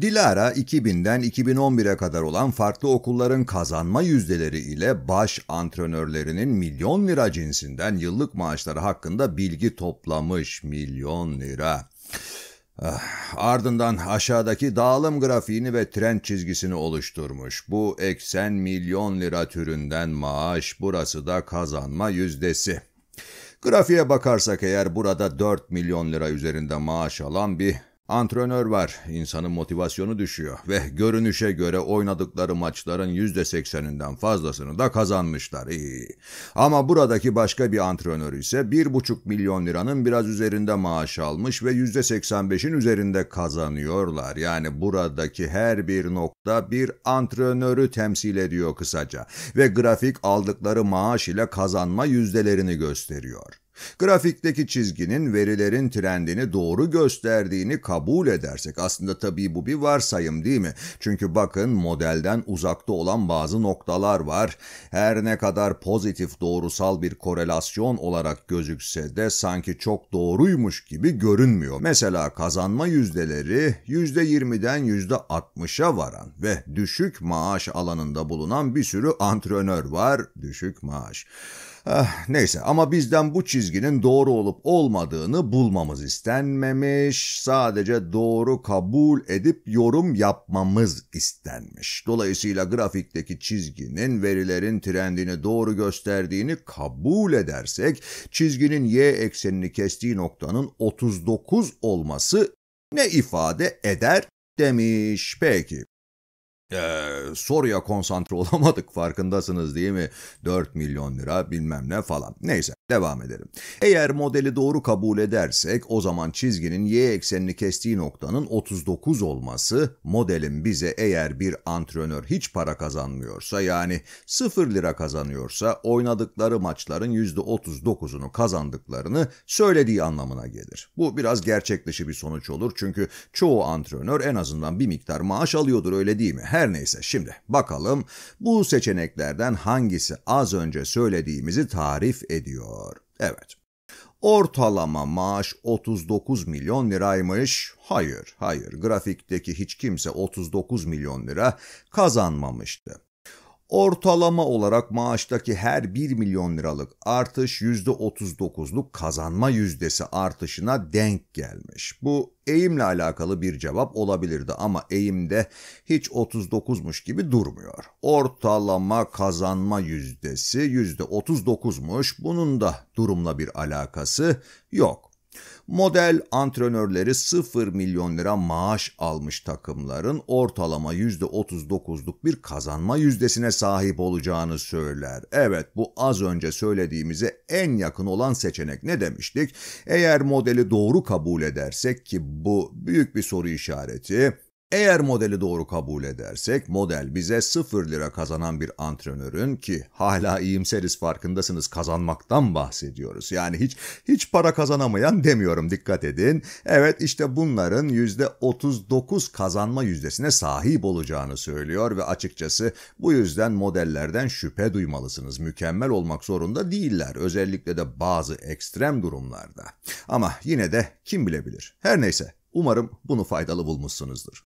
Dilara 2000'den 2011'e kadar olan farklı okulların kazanma yüzdeleri ile baş antrenörlerinin milyon lira cinsinden yıllık maaşları hakkında bilgi toplamış. Milyon lira. Ardından aşağıdaki dağılım grafiğini ve trend çizgisini oluşturmuş. Bu eksen milyon lira türünden maaş, burası da kazanma yüzdesi. Grafiğe bakarsak eğer burada 4 milyon lira üzerinde maaş alan bir antrenör var. İnsanın motivasyonu düşüyor ve görünüşe göre oynadıkları maçların %80'inden fazlasını da kazanmışlar. İyi. Ama buradaki başka bir antrenör ise 1,5 milyon liranın biraz üzerinde maaş almış ve %85'in üzerinde kazanıyorlar. Yani buradaki her bir nokta bir antrenörü temsil ediyor kısaca ve grafik aldıkları maaş ile kazanma yüzdelerini gösteriyor. Grafikteki çizginin verilerin trendini doğru gösterdiğini kabul edersek, aslında tabii bu bir varsayım değil mi? Çünkü bakın modelden uzakta olan bazı noktalar var. Her ne kadar pozitif doğrusal bir korelasyon olarak gözükse de sanki çok doğruymuş gibi görünmüyor. Mesela kazanma yüzdeleri %20'den %60'a varan ve düşük maaş alanında bulunan bir sürü antrenör var. Düşük maaş. Neyse, ama bizden bu çizginin doğru olup olmadığını bulmamız istenmemiş, sadece doğru kabul edip yorum yapmamız istenmiş. Dolayısıyla grafikteki çizginin verilerin trendini doğru gösterdiğini kabul edersek, çizginin y eksenini kestiği noktanın 39 olması ne ifade eder demiş. Peki. Soruya konsantre olamadık, farkındasınız değil mi? 4 milyon lira bilmem ne falan. Neyse, devam edelim. Eğer modeli doğru kabul edersek o zaman çizginin y eksenini kestiği noktanın 39 olması, modelin bize eğer bir antrenör hiç para kazanmıyorsa, yani 0 lira kazanıyorsa, oynadıkları maçların %39'unu kazandıklarını söylediği anlamına gelir. Bu biraz gerçek dışı bir sonuç olur çünkü çoğu antrenör en azından bir miktar maaş alıyordur, öyle değil mi? Her neyse, şimdi bakalım bu seçeneklerden hangisi az önce söylediğimizi tarif ediyor. Evet. Ortalama maaş 39 milyon liraymış. Hayır, hayır. Grafikteki hiç kimse 39 milyon lira kazanmamıştı. Ortalama olarak maaştaki her 1 milyon liralık artış %39'luk kazanma yüzdesi artışına denk gelmiş. Bu eğimle alakalı bir cevap olabilirdi ama eğimde hiç 39'muş gibi durmuyor. Ortalama kazanma yüzdesi %39'muş. Bunun da durumla bir alakası yok. Model antrenörleri 0 milyon lira maaş almış takımların ortalama %39'luk bir kazanma yüzdesine sahip olacağını söyler. Evet, bu az önce söylediğimize en yakın olan seçenek. Ne demiştik? Eğer modeli doğru kabul edersek, ki bu büyük bir soru işareti. Eğer modeli doğru kabul edersek model bize 0 lira kazanan bir antrenörün, ki hala iyimseriz farkındasınız, kazanmaktan bahsediyoruz. Yani hiç para kazanamayan demiyorum, dikkat edin. Evet, işte bunların %39 kazanma yüzdesine sahip olacağını söylüyor ve açıkçası bu yüzden modellerden şüphe duymalısınız. Mükemmel olmak zorunda değiller, özellikle de bazı ekstrem durumlarda. Ama yine de kim bilebilir. Her neyse. Umarım bunu faydalı bulmuşsunuzdur.